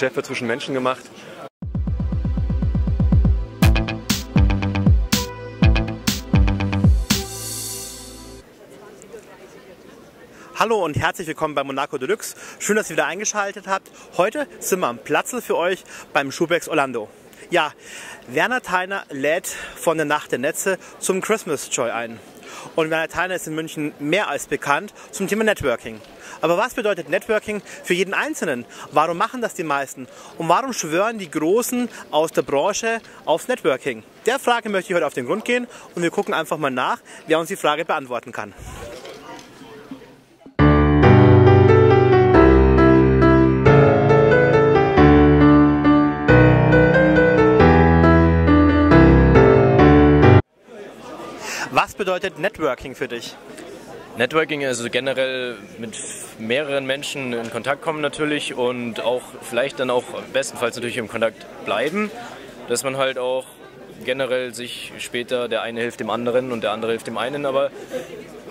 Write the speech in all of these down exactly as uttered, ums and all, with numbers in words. Geschäft wird zwischen Menschen gemacht. Hallo und herzlich willkommen bei Monaco Deluxe. Schön, dass ihr wieder eingeschaltet habt. Heute sind wir am Platzl für euch beim Schuhbeck's Orlando. Ja, Werner Theiner lädt von der Nacht der Netze zum Christmas Joy ein. Und Werner Theiner ist in München mehr als bekannt zum Thema Networking. Aber was bedeutet Networking für jeden Einzelnen? Warum machen das die meisten? Und warum schwören die Großen aus der Branche aufs Networking? Der Frage möchte ich heute auf den Grund gehen und wir gucken einfach mal nach, wer uns die Frage beantworten kann. Was bedeutet Networking für dich? Networking ist also generell mit mehreren Menschen in Kontakt kommen natürlich und auch vielleicht dann auch bestenfalls natürlich im Kontakt bleiben, dass man halt auch generell sich später, der eine hilft dem anderen und der andere hilft dem einen, aber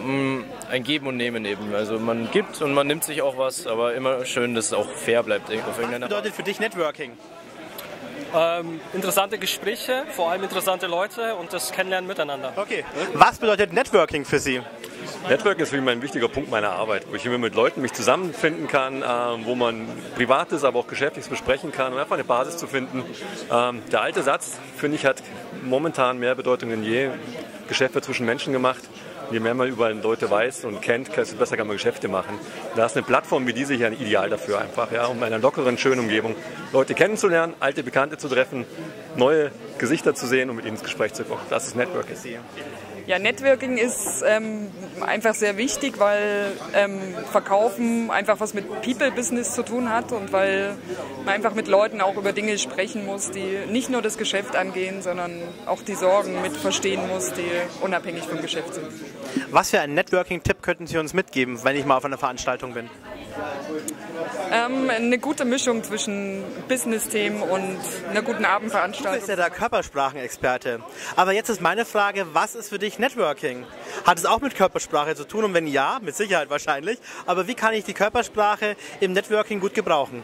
mh, ein Geben und Nehmen eben. Also man gibt und man nimmt sich auch was, aber immer schön, dass es auch fair bleibt. Auf was bedeutet für dich Networking? Ähm, interessante Gespräche, vor allem interessante Leute und das Kennenlernen miteinander. Okay. Was bedeutet Networking für Sie? Networking ist für mich ein wichtiger Punkt meiner Arbeit, wo ich immer mit Leuten mich zusammenfinden kann, ähm, wo man Privates, aber auch Geschäftliches besprechen kann, um einfach eine Basis zu finden. Ähm, der alte Satz, finde ich, hat momentan mehr Bedeutung denn je. Geschäft wird zwischen Menschen gemacht. Je mehr man über Leute weiß und kennt, desto besser kann man Geschäfte machen. Da ist eine Plattform wie diese hier ein Ideal dafür einfach, ja, um in einer lockeren, schönen Umgebung Leute kennenzulernen, alte Bekannte zu treffen, neue Gesichter zu sehen und mit ihnen ins Gespräch zu kommen. Das ist Networking. Ja, Networking ist ähm, einfach sehr wichtig, weil ähm, Verkaufen einfach was mit People-Business zu tun hat und weil man einfach mit Leuten auch über Dinge sprechen muss, die nicht nur das Geschäft angehen, sondern auch die Sorgen mit verstehen muss, die unabhängig vom Geschäft sind. Was für einen Networking-Tipp könnten Sie uns mitgeben, wenn ich mal auf einer Veranstaltung bin? Ähm, eine gute Mischung zwischen Business-Themen und einer guten Abendveranstaltung. Du bist ja der Körpersprachenexperte. Aber jetzt ist meine Frage, was ist für dich Networking? Hat es auch mit Körpersprache zu tun? Und wenn ja, mit Sicherheit wahrscheinlich. Aber wie kann ich die Körpersprache im Networking gut gebrauchen?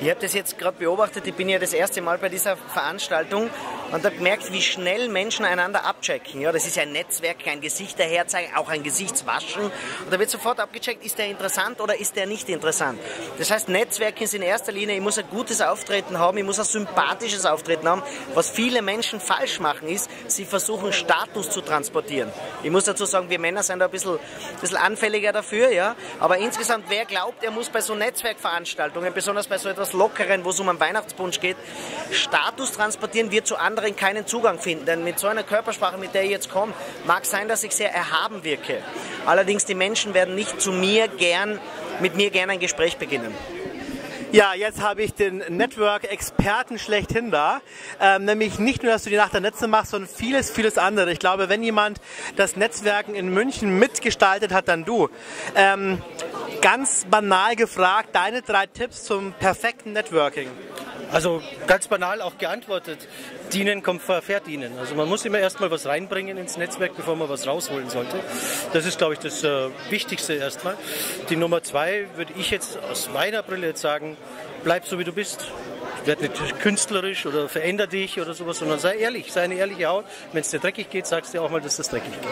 Ich habe das jetzt gerade beobachtet. Ich bin ja das erste Mal bei dieser Veranstaltung und habe gemerkt, wie schnell Menschen einander abchecken. Ja, das ist ja ein Netzwerk, kein Gesicht daherzeigen, auch ein Gesichtswaschen. Und da wird sofort abgecheckt, ist der interessant oder ist der nicht interessant. Das heißt, Netzwerken ist in erster Linie, ich muss ein gutes Auftreten haben, ich muss ein sympathisches Auftreten haben. Was viele Menschen falsch machen, ist, sie versuchen, Status zu transportieren. Ich muss dazu sagen, wir Männer sind da ein bisschen, ein bisschen anfälliger dafür, ja. Aber insgesamt, wer glaubt, er muss bei so Netzwerkveranstaltungen, besonders bei so etwas Lockeren, wo es um einen Weihnachtspunsch geht, Status transportieren, wird zu anderen keinen Zugang finden. Denn mit so einer Körpersprache, mit der ich jetzt komme, mag sein, dass ich sehr erhaben wirke. Allerdings, die Menschen werden nicht zu mir gern, mit mir gerne ein Gespräch beginnen. Ja, jetzt habe ich den Network-Experten schlechthin da. Ähm, nämlich nicht nur, dass du die Nacht der Netze machst, sondern vieles, vieles andere. Ich glaube, wenn jemand das Netzwerken in München mitgestaltet hat, dann du. Ähm, ganz banal gefragt, deine drei Tipps zum perfekten Networking. Also ganz banal auch geantwortet, dienen kommt vor verdienen. Also man muss immer erstmal was reinbringen ins Netzwerk, bevor man was rausholen sollte. Das ist, glaube ich, das äh, Wichtigste erstmal. Die Nummer zwei würde ich jetzt aus meiner Brille jetzt sagen, bleib so wie du bist. Werd nicht künstlerisch oder veränder dich oder sowas, sondern sei ehrlich, sei eine ehrliche Haut. Wenn es dir dreckig geht, sagst du dir auch mal, dass das dreckig geht.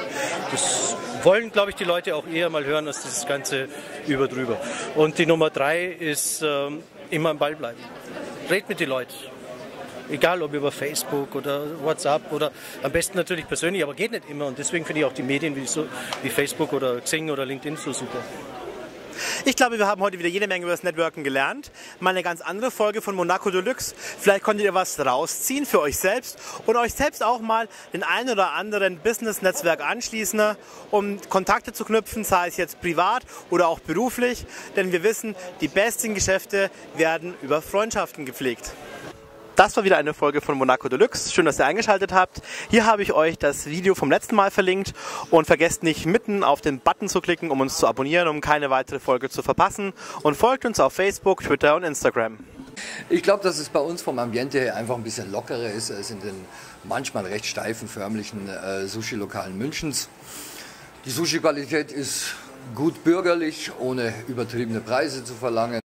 Das wollen, glaube ich, die Leute auch eher mal hören, als das Ganze über drüber. Und die Nummer drei ist ähm, immer am Ball bleiben. Red mit den Leuten, egal ob über Facebook oder WhatsApp oder am besten natürlich persönlich, aber geht nicht immer und deswegen finde ich auch die Medien wie, so, wie Facebook oder Xing oder LinkedIn so super. Ich glaube, wir haben heute wieder jede Menge über das Networking gelernt. Mal eine ganz andere Folge von Monaco Deluxe. Vielleicht konntet ihr was rausziehen für euch selbst und euch selbst auch mal den einen oder anderen Business-Netzwerk anschließen, um Kontakte zu knüpfen, sei es jetzt privat oder auch beruflich. Denn wir wissen, die besten Geschäfte werden über Freundschaften gepflegt. Das war wieder eine Folge von Monaco Deluxe. Schön, dass ihr eingeschaltet habt. Hier habe ich euch das Video vom letzten Mal verlinkt und vergesst nicht, mitten auf den Button zu klicken, um uns zu abonnieren, um keine weitere Folge zu verpassen und folgt uns auf Facebook, Twitter und Instagram. Ich glaube, dass es bei uns vom Ambiente einfach ein bisschen lockerer ist als in den manchmal recht steifen, förmlichen äh, Sushi-Lokalen Münchens. Die Sushi-Qualität ist gut bürgerlich, ohne übertriebene Preise zu verlangen.